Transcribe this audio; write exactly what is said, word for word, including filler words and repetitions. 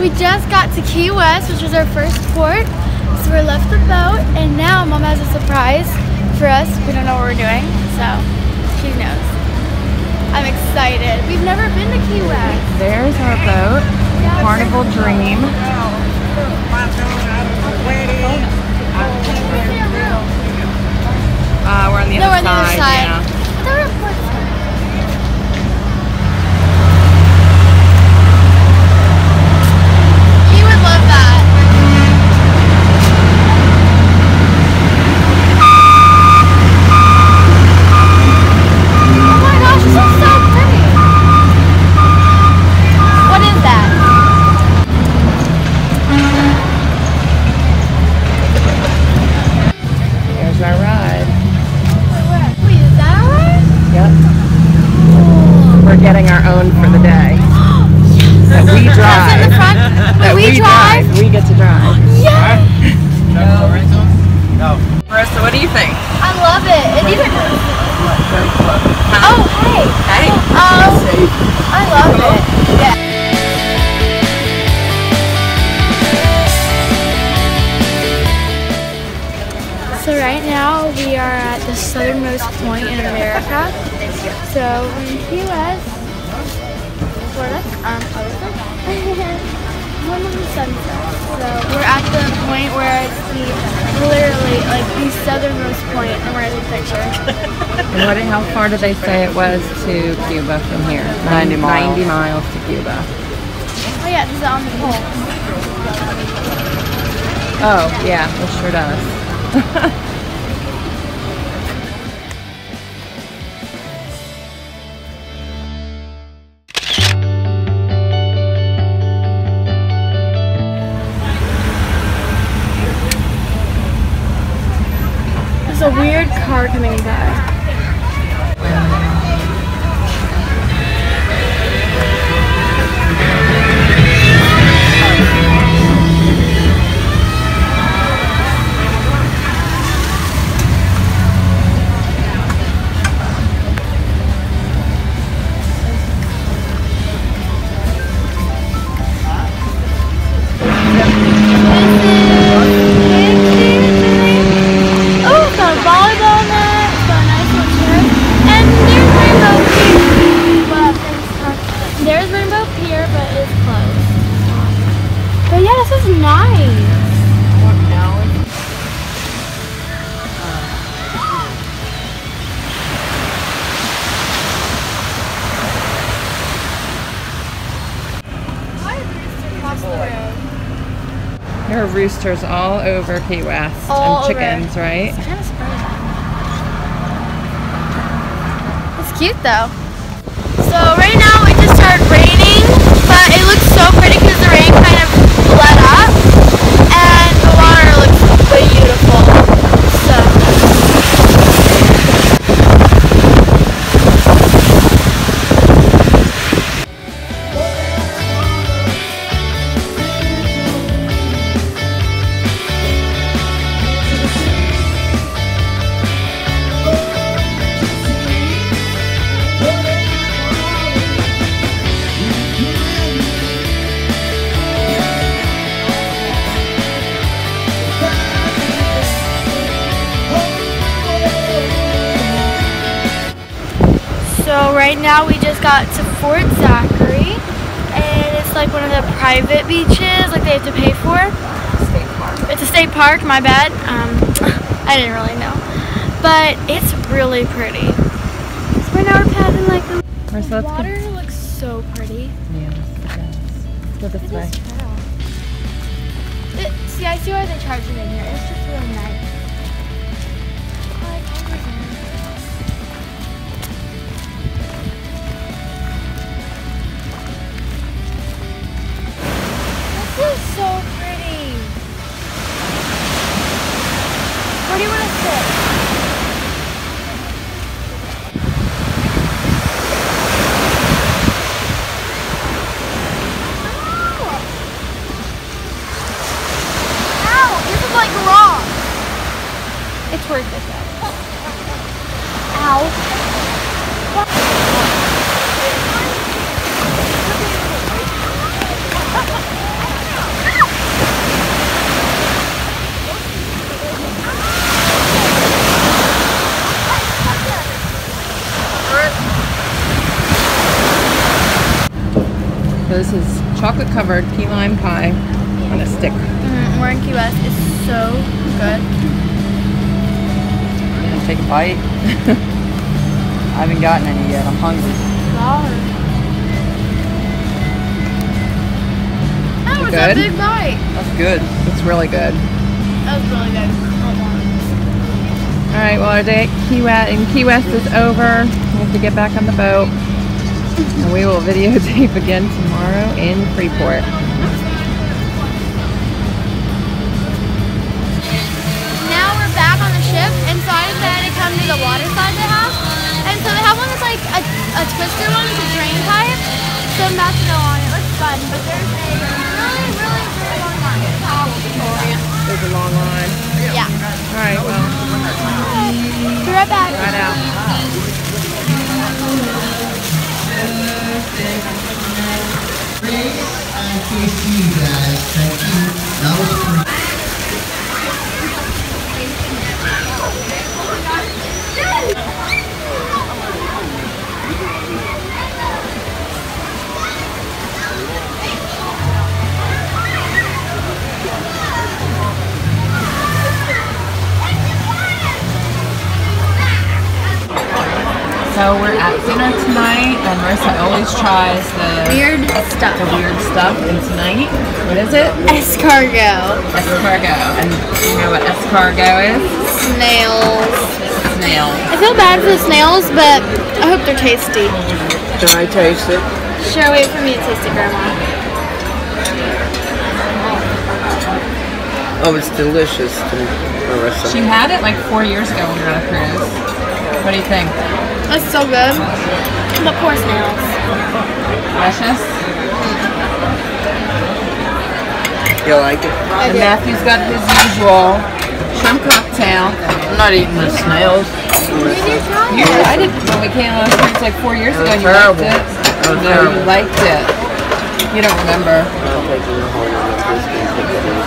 We just got to Key West, which was our first port. So we left the boat, and now Mom has a surprise for us. We don't know what we're doing, so she knows. I'm excited. We've never been to Key West. There's our boat, yeah, Carnival Dream. Uh, we're on the, no, other, we're on the side, other side. Yeah. So right now we are at the southernmost point in America. So we're in Key West, Florida. Um, one of the sunsets. So we're at the point where it's the literally like the southernmost point, and we're in the picture. And what? How far did they say it was to Cuba from here? Ninety miles. Ninety miles to Cuba. Oh yeah, this is on the pole. Oh yeah, it sure does. There's a weird car coming by. There are roosters all over Key West, all and chickens, over. Right? It's kind of surprising. It's cute though. So right now it just started raining, but it looks so pretty because the rain kind of let up, and the water looks beautiful. So. So right now we just got to Fort Zachary, and it's like one of the private beaches, like they have to pay for. State park. It's a state park, my bad. Um, I didn't really know. But it's really pretty. So right now we're paddling like the so water good. Looks so pretty. Yeah, it does. Go this way. It, see, I see why they charge it in here. It's just really nice. Worth it though. Ow. There's his chocolate covered key lime pie on a stick. Mm, we're in Key West. It's so good. I'm gonna take a bite. I haven't gotten any yet. I'm hungry. Wow. That was good? A big bite. That's good. That's really good. That was really good. Alright, well our day at Key West, in Key West is over. We have to get back on the boat. And we will videotape again tomorrow in Freeport. Now we're back on the ship, and so I decided to come to the water side they have. And so they have one that's like a, a twister one with a drain pipe. So I'm about to go on. It looks fun, but there's a Really, really, really long line. There's a long line. Yeah. Alright, well. Be right back. Right out. So we're at dinner tonight, and Marissa always tries the weird stuff. The weird stuff, and tonight, what is it? Escargot. Escargot. And you know what escargot is? Snails. Snails. I feel bad for the snails, but I hope they're tasty. Should I taste it? Sure, wait for me to taste it, Grandma. Oh, it's delicious to Marissa. She had it like four years ago when we were on a cruise. What do you think? That's so good. But poor snails. Delicious. You like it? And Matthew's got his usual shrimp cocktail. I'm not eating the snails. You did try it. I did when we came on it's like four years ago. You liked it. No, you liked it. You don't remember. I don't think you were holding it.